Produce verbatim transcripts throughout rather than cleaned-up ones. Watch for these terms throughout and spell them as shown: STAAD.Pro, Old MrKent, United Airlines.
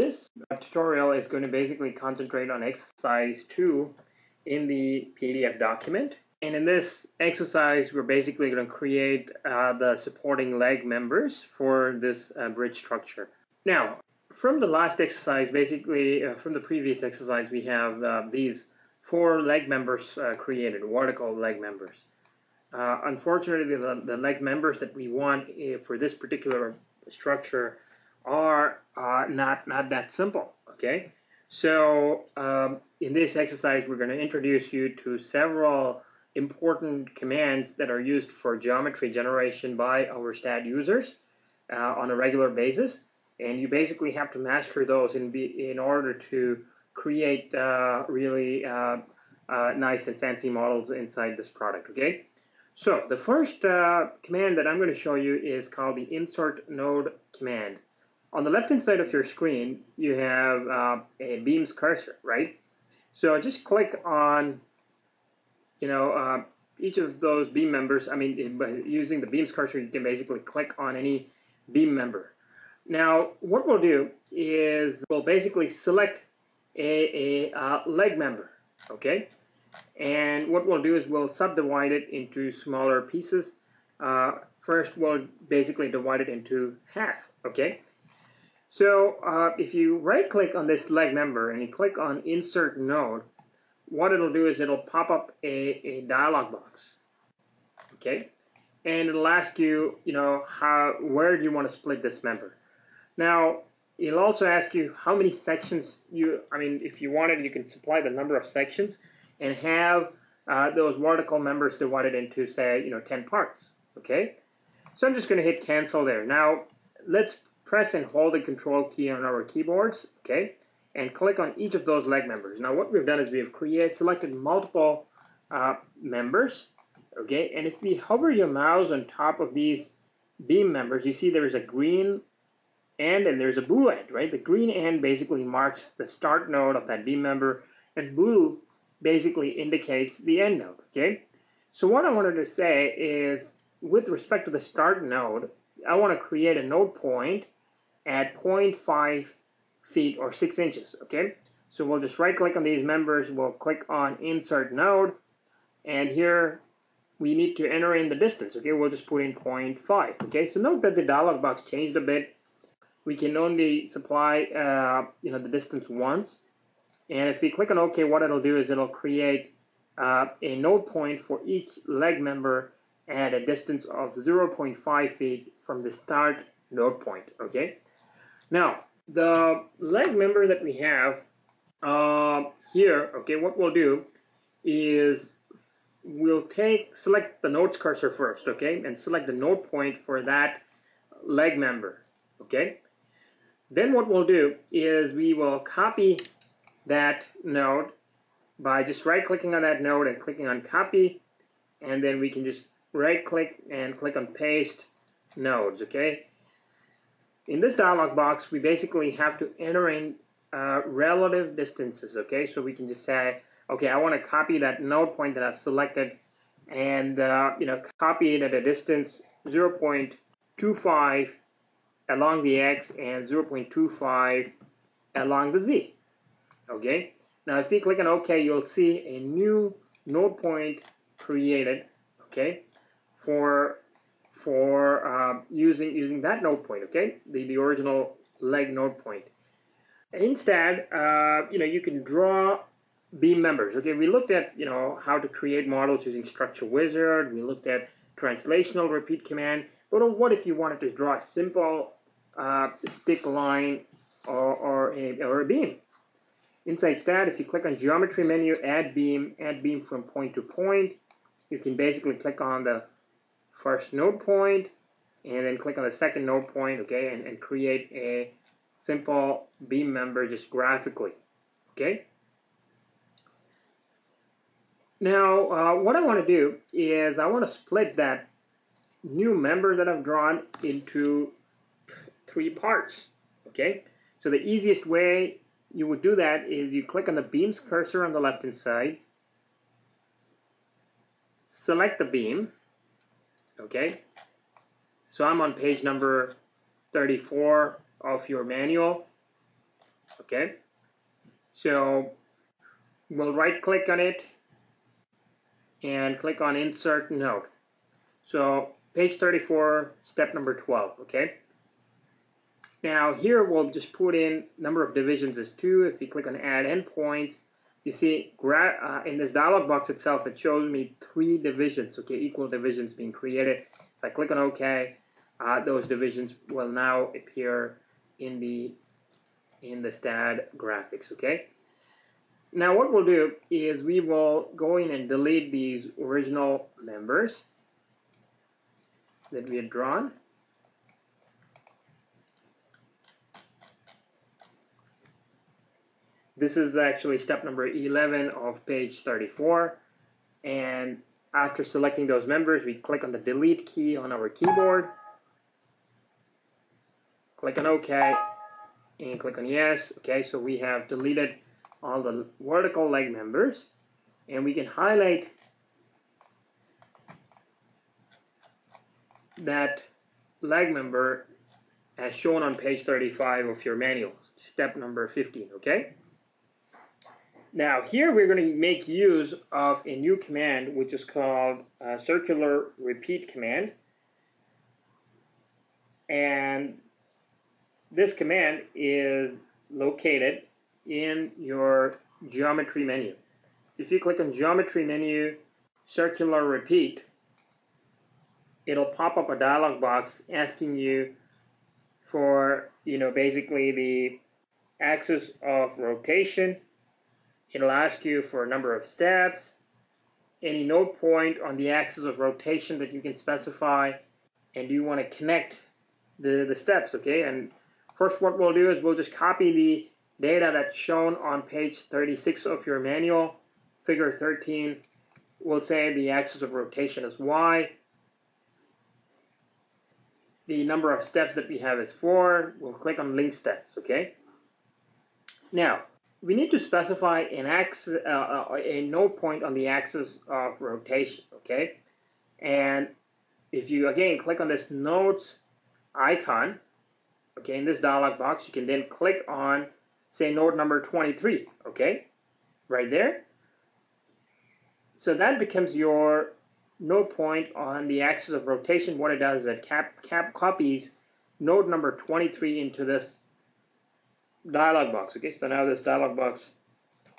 This tutorial is going to basically concentrate on exercise two in the P D F document. And in this exercise, we're basically going to create uh, the supporting leg members for this uh, bridge structure. Now, from the last exercise, basically uh, from the previous exercise, we have uh, these four leg members uh, created, what are called leg members. Uh, unfortunately, the, the leg members that we want uh, for this particular structure are uh, not not that simple. Okay, so um, in this exercise, we're going to introduce you to several important commands that are used for geometry generation by our STAAD users uh, on a regular basis, and you basically have to master those in be, in order to create uh, really uh, uh, nice and fancy models inside this product. Okay. So the first uh, command that I'm going to show you is called the insert node command. On the left hand side of your screen, you have uh, a beams cursor, right? So just click on, you know, uh, each of those beam members. I mean, by using the beams cursor, you can basically click on any beam member. Now, what we'll do is we'll basically select a, a uh, leg member, okay? And what we'll do is we'll subdivide it into smaller pieces. Uh, first, we'll basically divide it into half, okay? So uh, if you right-click on this leg member and you click on Insert Node, what it'll do is it'll pop up a, a dialog box, okay? And it'll ask you, you know, how, where do you want to split this member? Now, it'll also ask you how many sections you, I mean, if you wanted, you can supply the number of sections and have uh, those vertical members divided into, say, you know, ten parts, okay? So I'm just going to hit cancel there. Now, let's press and hold the control key on our keyboards, okay? And click on each of those leg members. Now, what we've done is we've created, selected multiple uh, members, okay? And if you hover your mouse on top of these beam members, you see there's a green end and there's a blue end, right? The green end basically marks the start node of that beam member, and blue basically indicates the end node, okay? So what I wanted to say is, with respect to the start node, I want to create a node point at zero point five feet or six inches, okay? So we'll just right-click on these members, we'll click on Insert Node, and here we need to enter in the distance, okay? We'll just put in zero point five, okay? So note that the dialog box changed a bit. We can only supply, uh, you know, the distance once. And if we click on OK, what it'll do is it'll create uh, a node point for each leg member at a distance of zero point five feet from the start node point, okay? Now, the leg member that we have uh, here, okay, what we'll do is we'll take, select the nodes cursor first, okay? And select the node point for that leg member, okay? Then what we'll do is we will copy that node by just right-clicking on that node and clicking on copy, and then we can just right-click and click on paste nodes, okay? In this dialog box, we basically have to enter in uh, relative distances, okay? So we can just say, okay, I want to copy that node point that I've selected and, uh, you know, copy it at a distance zero point two five along the X and zero point two five along the Z. Okay, now if you click on OK, you'll see a new node point created, okay, for for uh, using using that node point, okay, the, the original leg node point. Instead, uh, you know, you can draw beam members, okay. We looked at, you know, how to create models using Structure Wizard, we looked at translational repeat command, but what if you wanted to draw a simple uh, stick line or, or, a, or a beam? Inside STAAD, if you click on Geometry menu, Add Beam, Add Beam from Point to Point, you can basically click on the first node point and then click on the second node point, okay, and, and create a simple beam member just graphically, okay? Now, uh, what I want to do is I want to split that new member that I've drawn into three parts, okay? So the easiest way you would do that is you click on the beams cursor on the left hand side, select the beam, okay? So I'm on page number thirty-four of your manual, okay? So we'll right click on it and click on insert node. So page thirty-four, step number twelve, okay? Now here we'll just put in number of divisions is two. If you click on add endpoints, you see uh, in this dialog box itself, it shows me three divisions, okay, equal divisions being created. If I click on OK, uh, those divisions will now appear in the in the STAAD graphics, okay? Now what we'll do is we will go in and delete these original members that we had drawn. This is actually step number eleven of page thirty-four, and after selecting those members, we click on the delete key on our keyboard, click on OK, and click on yes. Okay, so we have deleted all the vertical leg members, and we can highlight that leg member as shown on page thirty-five of your manual, step number fifteen, okay? Now here we're going to make use of a new command which is called uh, circular repeat command, and this command is located in your geometry menu. So if you click on geometry menu, circular repeat, it'll pop up a dialog box asking you for, you know, basically the axis of rotation. It'll ask you for a number of steps, any node point on the axis of rotation that you can specify, and you want to connect the, the steps, okay? And first what we'll do is we'll just copy the data that's shown on page thirty-six of your manual, figure thirteen. We'll say the axis of rotation is Y. The number of steps that we have is four. We'll click on link steps, okay? Now, we need to specify an axis, uh, a node point on the axis of rotation, okay? And if you again click on this nodes icon, okay, in this dialog box, you can then click on, say, node number twenty-three, okay, right there. So that becomes your node point on the axis of rotation. What it does is it cap, cap copies node number twenty-three into this dialog box, okay? So now this dialog box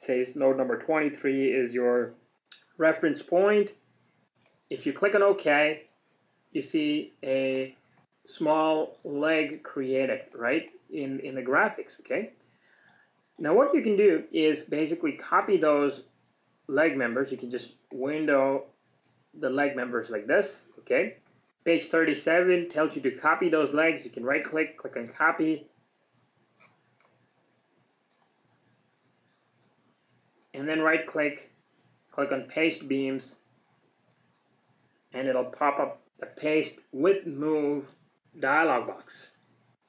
says node number twenty-three is your reference point. If you click on OK, you see a small leg created, right, in, in the graphics, okay? Now what you can do is basically copy those leg members. You can just window the leg members like this, okay? Page thirty-seven tells you to copy those legs. You can right-click, click on copy, and then right click, click on paste beams, and it'll pop up the paste with move dialog box.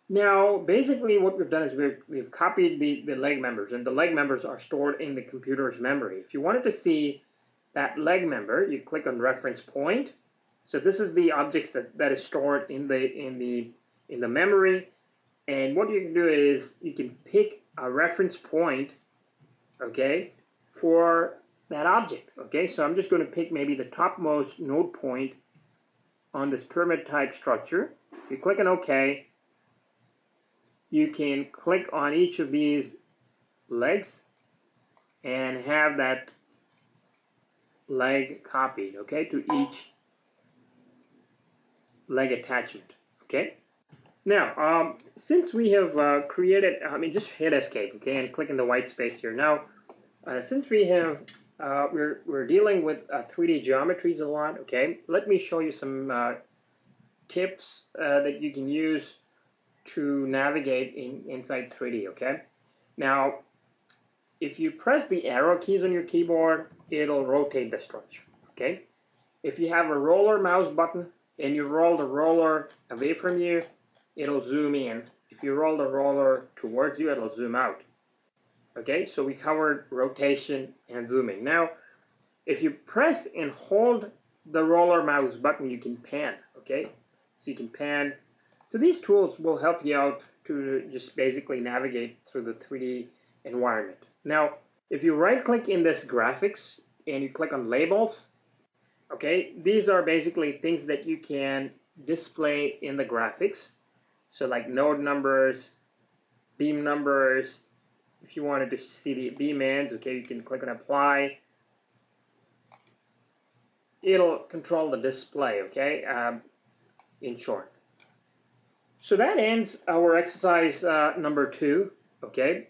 Now basically what we've done is we've, we've copied the, the leg members, and the leg members are stored in the computer's memory. If you wanted to see that leg member, you click on reference point. So this is the objects that, that is stored in the in the in the memory. And what you can do is you can pick a reference point, okay, for that object, okay? So I'm just going to pick maybe the topmost node point on this pyramid type structure. If you click on OK, you can click on each of these legs and have that leg copied, okay, to each leg attachment, okay? Now, um, since we have uh, created, I mean, just hit escape, okay, and click in the white space here. Now, uh, since we have, uh, we're, we're dealing with uh, three D geometries a lot, okay, let me show you some uh, tips uh, that you can use to navigate in, inside three D, okay? Now, if you press the arrow keys on your keyboard, it'll rotate the structure, okay? If you have a roller mouse button and you roll the roller away from you, it'll zoom in. If you roll the roller towards you, it'll zoom out. Okay, so we covered rotation and zooming. Now, if you press and hold the roller mouse button, you can pan, okay? So you can pan. So these tools will help you out to just basically navigate through the three D environment. Now, if you right click in this graphics and you click on labels, okay, these are basically things that you can display in the graphics. So like node numbers, beam numbers. If you wanted to see the beam ends, okay, you can click on apply. It'll control the display, okay, um, in short. So that ends our exercise uh, number two, okay?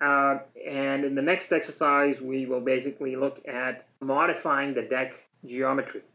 Uh, and in the next exercise, we will basically look at modifying the deck geometry.